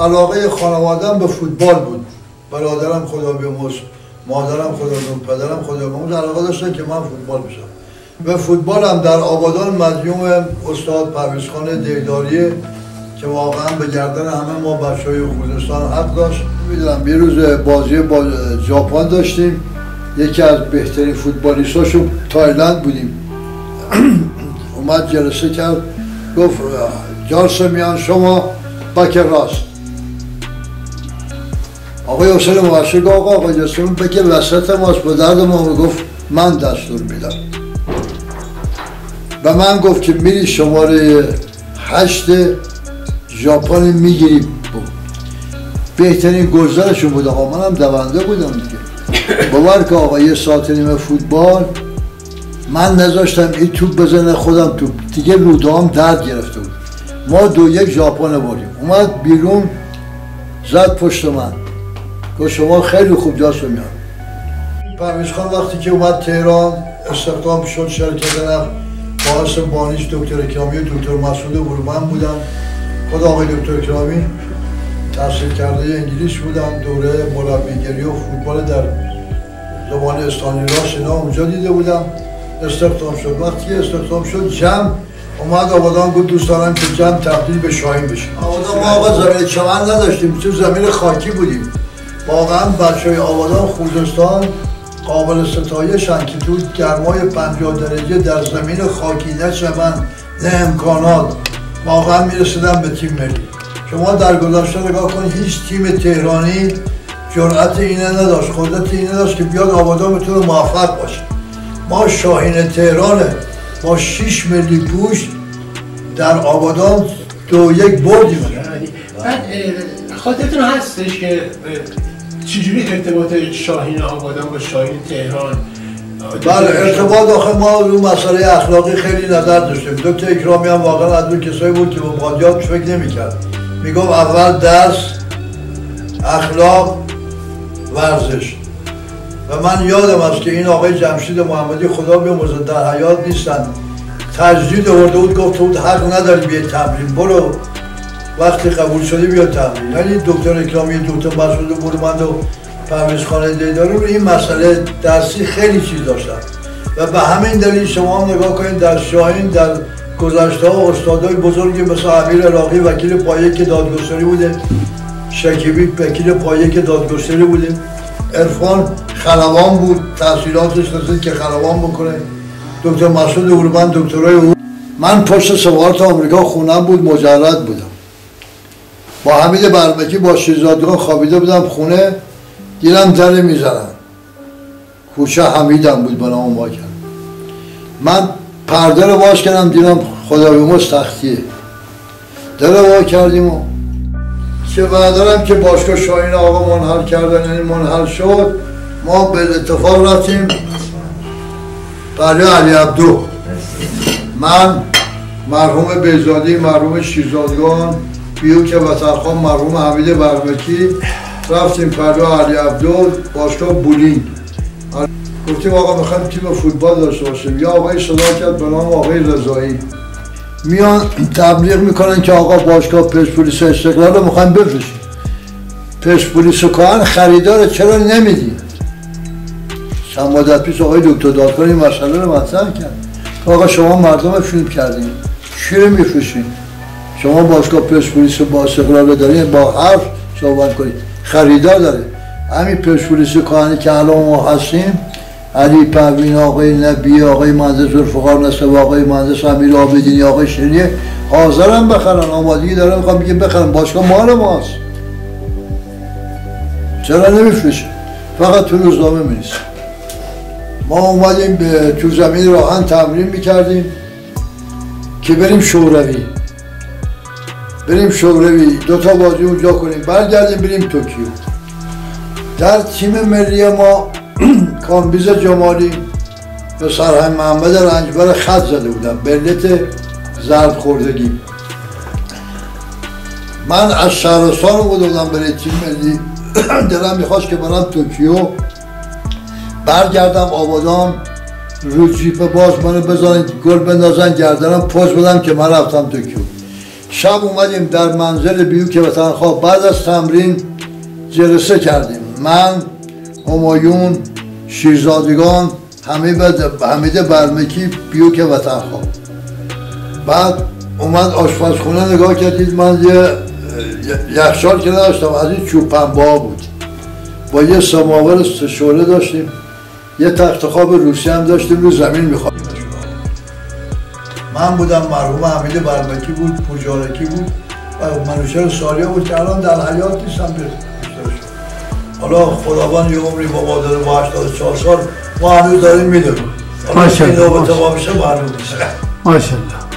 علاقه خانواده‌ام به فوتبال بود. برادرم خدا بیامرز، مادرم خدا بیامرز، پدرم خدا بیامرز، علاقه داشتن که من فوتبال بشم. به فوتبال هم در آبادان مدیون استاد پرویزخان دیداریه که واقعا به گردن همه ما بچه‌های خوزستان حق داشت. می‌دونم یه روز بازی با ژاپن داشتیم، یکی از بهترین فوتبالیستاشو تایلند بودیم. اومد جلسه کرد، گفت جاسمیان شما بک راست. آقای حسین مبشر گفت آقا جاسمیان بک وسط ماست، به درد ما. گفت من دستور میدم. به من گفت که میری شماره 8 ژاپن میگیری. بهترین گزارشون بود. آقا منم دونده بودم دیگه. باور که آقا یه ساعت نیم فوتبال من نذاشتم این توپ بزنه، خودم توپ دیگه رودام درد گرفته بود. ما 2-1 ژاپن بردیم. اومد بیرون زد پشت من، گفت شما خیلی خوب جاسمیان. پرویزخان وقتی که اومد تهران استخدام شد شرکت نفت، باعث بانیش دکتر کرامی و دکتر مسعود بورمن بودم. خود آقای دکتر کرامی تحصیل کرده انگلیس بودم، دوره مربیگری و فوتبال در زبان استانیلاس اینا اونجا دیده بودم. استخدام شد. وقتی استخدام شد جم اومد آبادان، گفت دوست دارم که جم تبدیل به شاهین بشه. آبادان ما آقا زمین چمن نداشتیم، تو زمین خاکی بودیم. واقعا بچهای آبادان خوزستان قابل ستایشن که تو گرمای 50 درجه در زمین خاکی، نه چمن، نه امکانات، واقعا میرسیدن به تیم ملی. شما در گذشته نگاه کن، هیچ تیم تهرانی جرأت اینه نداشت، قدرت اینه نداشت که بیاد آبادان به طور موفق باشه. ما شاهین تهران با 6 ملی پوش در آبادان 2-1 بردیم. بعد خاطرتون هستش که چجوری ارتباط شاهین آبادان با شاهین تهران؟ بله ارتباط. آخه ما اون مسئله اخلاقی خیلی نظر داشتیم. دکتر اکرامی هم واقعا از اون کسایی بود که با مادیات فکر نمی‌کرد. میگم اول دست، اخلاق، ورزش. و من یادم است که این آقای جمشید محمدی خدا بیامرزه در حیات نیستن، تجدید آورده بود، گفت تو حق نداری بیای تمرین، برو وقتی قبول شدی بیا تمرین. یعنی دکتر اکرامی، دکتر مسعود بورمند و پرویزخان دیداری رو این مسئله درسی خیلی چیز داشتن. و به همین دلیل شما هم نگاه کنید در شاهین در گذشته ها استادای بزرگی مثل امیر عراقی وکیل پایه که دادگستری بوده، شکیبی وکیل پایه که دادگستری بوده، عرفان خلبان بود، تحصیلاتش رسید که خلبان بکنه، دکتر مسعود بورمند دکترای او. من پشت سفارت آمریکا خونم بود، مجرد بودم. با حمید برمکی با شیرزادگان خوابیده بودم خونه، دیدم دره میزنن. کوچه حمیدم بود به نام واکن. من پرده رو باز کردم، دیدم خدا بیامرز تختیه. دره وا کردیم و چه بعدارم که باشگاه شاهین آقا منحل کردن، یعنی منحل شد. ما به اتفاق رفتیم برای علی عبدو، من، مرحوم بیزادی، مرحوم شیرزادگان، بیوک وطنخواه، مرحوم حمید برمکی، رفتیم فردا علی عبدال باشگاه بولینگ. گفتیم آقا میخوایم تیم فوتبال داشته باشیم. یا آقای صداقت به نام آقای رضایی میان تبلیغ میکنن که آقا باشگاه پرسپولیس استقلال رو میخوایم بفروشیم. پرسپولیس و کهن خریداره، چرا نمیدین؟ چند مدت پیش آقای دکتر دادکان این مسئله رو مطرح کرد. آقا شما مردم رو فیلم کردین، چی رو میفروشین؟ شما باشگاه پرسپولیس با استقلال دارین، با حرف صحبت کنید، خریدار داره. همین پرسپولیس کهنه که الان ما هستیم، علی پروین، آقای نبی، آقای مهندس ذوالفقار نصب، آقای مهندس امیرعابدینی، آقای شریعه حاضرن بخرن، آمادگی داره، میخوام بگم بخرن، باشگاه مال ماست، چرا نمیفروشه؟ فقط تو روزنامه می‌نویسه. ما اومدیم به تو زمین راهن تمرین میکردیم که بریم شوروی، دوتا بازی اونجا کنیم، برگردیم بریم توکیو. در تیم ملی ما کامبیز جمالی به سرهنگ محمد رنجبر خط زده بودم به علت زرد خوردگی. من از شهرستان رو بودم برای تیم ملی، دلم میخواست که برم توکیو، برگردم آبادان، رو جیپ باز منو بزنن گل بندازن گردنم، پوز بدم که من رفتم توکیو. شب اومدیم در منزل بیو که وطن خواب بعد از تمرین جلسه کردیم، من، همایون، شیرزادگان، حمید برمکی، بیو که وطن خواب. بعد اومد آشپزخونه نگاه کردید، من یه یخچال که نداشتم، از این چوب پنبه‌ها بود، با یه سماور شعله داشتیم، یه تخت خواب روسی هم داشتیم، رو زمین می‌خوابیم. من بودم، مرحوم حمید برمکی بود، پوجارکی بود و منوشهر سالیا بود که الان در حیات نیستم بیشترش. حالا خداوند یه عمری با ما داره، ما 84 سال ما هنوز داریم می‌دونیم. حالا این نوبت ما بشه معلوم میشه. ماشاءالله.